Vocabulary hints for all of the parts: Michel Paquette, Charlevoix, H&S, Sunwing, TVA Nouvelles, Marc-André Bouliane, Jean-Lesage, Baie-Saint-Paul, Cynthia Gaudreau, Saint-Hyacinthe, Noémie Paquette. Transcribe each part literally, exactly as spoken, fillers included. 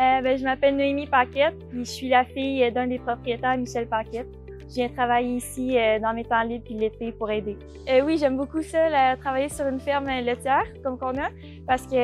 Euh, ben, je m'appelle Noémie Paquette, puis je suis la fille d'un des propriétaires, Michel Paquette. Je viens travailler ici euh, dans mes temps libres puis l'été pour aider. Euh, oui, j'aime beaucoup ça, là, travailler sur une ferme laitière comme qu'on a, parce que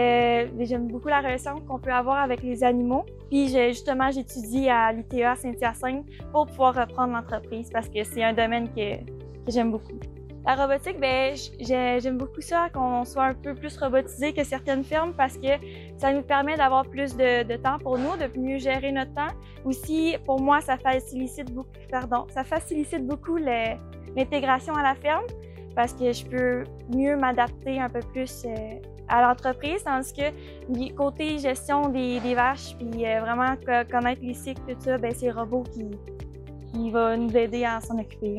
euh, j'aime beaucoup la relation qu'on peut avoir avec les animaux. Puis je, justement, j'étudie à l'I T E A Saint-Hyacinthe pour pouvoir reprendre l'entreprise parce que c'est un domaine que, que j'aime beaucoup. La robotique, ben, j'aime beaucoup ça, qu'on soit un peu plus robotisé que certaines fermes parce que ça nous permet d'avoir plus de, de temps pour nous, de mieux gérer notre temps. Aussi, pour moi, ça facilite beaucoup, pardon, ça facilite beaucoup l'intégration à la ferme parce que je peux mieux m'adapter un peu plus à l'entreprise, tandis que côté gestion des, des vaches, puis vraiment connaître les cycles, tout ça, ben, c'est le robot qui, qui va nous aider à s'en occuper.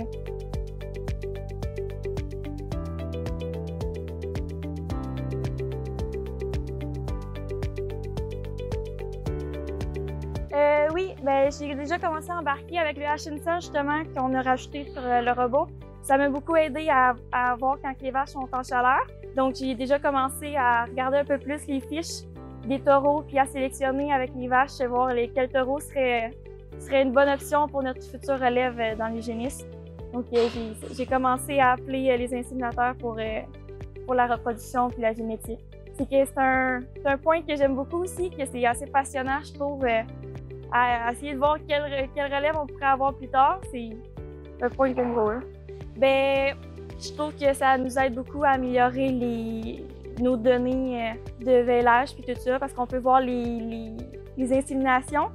Euh, oui, ben, j'ai déjà commencé à embarquer avec le H et S justement qu'on a rajouté sur le robot. Ça m'a beaucoup aidé à, à voir quand les vaches sont en chaleur. Donc j'ai déjà commencé à regarder un peu plus les fiches des taureaux puis à sélectionner avec les vaches, voir les, quels taureaux seraient, seraient une bonne option pour notre future relève dans l'hygiéniste. Donc j'ai commencé à appeler les inséminateurs pour, pour la reproduction puis la génétique. C'est un, un point que j'aime beaucoup aussi, que c'est assez passionnant, je trouve. À essayer de voir quelle, quelle relève on pourrait avoir plus tard, c'est un point de vue. Ben, je trouve que ça nous aide beaucoup à améliorer les, nos données de vélage puis tout ça, parce qu'on peut voir les, les, les inséminations.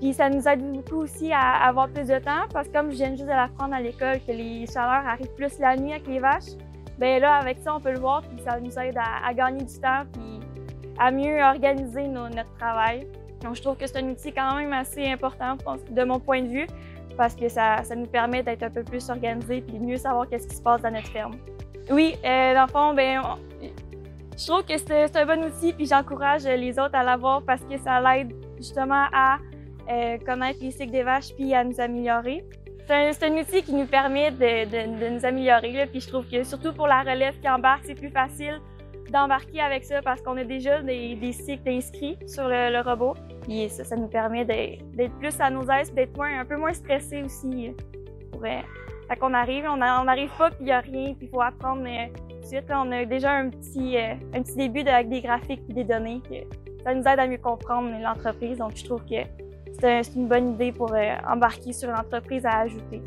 Puis ça nous aide beaucoup aussi à avoir plus de temps, parce que comme je viens juste de l'apprendre à l'école, que les chaleurs arrivent plus la nuit avec les vaches, ben là, avec ça, on peut le voir, puis ça nous aide à, à gagner du temps, puis à mieux organiser nos, notre travail. Donc, je trouve que c'est un outil quand même assez important de mon point de vue parce que ça, ça nous permet d'être un peu plus organisés et de mieux savoir qu'est-ce qui se passe dans notre ferme. Oui, euh, dans le fond, bien, on, je trouve que c'est un bon outil puis j'encourage les autres à l'avoir parce que ça l'aide justement à euh, connaître les cycles des vaches puis à nous améliorer. C'est un, un outil qui nous permet de, de, de nous améliorer là, puis je trouve que surtout pour la relève qui embarque, c'est plus facile d'embarquer avec ça parce qu'on a déjà des, des cycles inscrits sur le, le robot. Et ça, ça nous permet d'être plus à nos aises, d'être un peu moins stressé aussi. Ouais. Fait qu'on arrive, on n'arrive pas, puis il n'y a rien, puis il faut apprendre euh, tout de suite. Là, on a déjà un petit, euh, un petit début de, avec des graphiques et des données. Que ça nous aide à mieux comprendre l'entreprise, donc je trouve que c'est un, une bonne idée pour euh, embarquer sur l'entreprise à ajouter.